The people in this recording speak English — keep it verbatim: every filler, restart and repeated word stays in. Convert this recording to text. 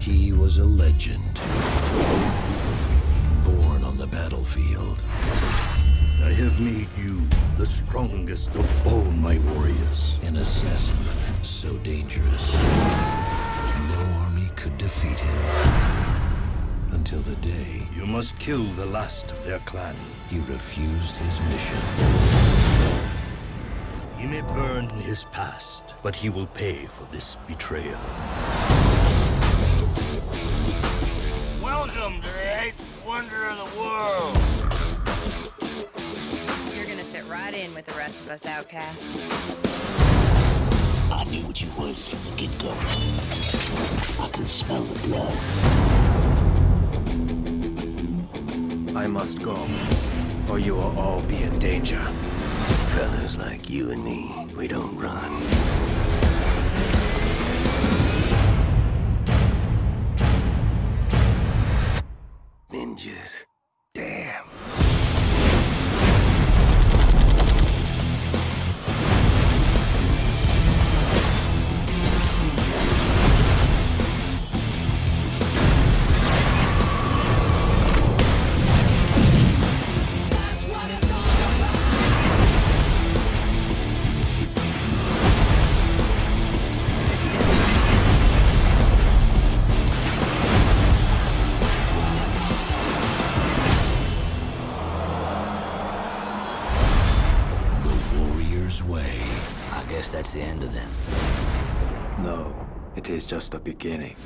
He was a legend, born on the battlefield. I have made you the strongest of all my warriors. An assassin so dangerous, no army could defeat him. Until the day... You must kill the last of their clan. He refused his mission. He may burn his past, but he will pay for this betrayal. Welcome to the eighth wonder of the world. You're gonna fit right in with the rest of us outcasts. I knew what you was from the get-go. I can smell the blood. I must go, or you will all be in danger. Fellas like you and me, we don't run. Ninjas. Damn. Way. I guess that's the end of them. No, it is just the beginning.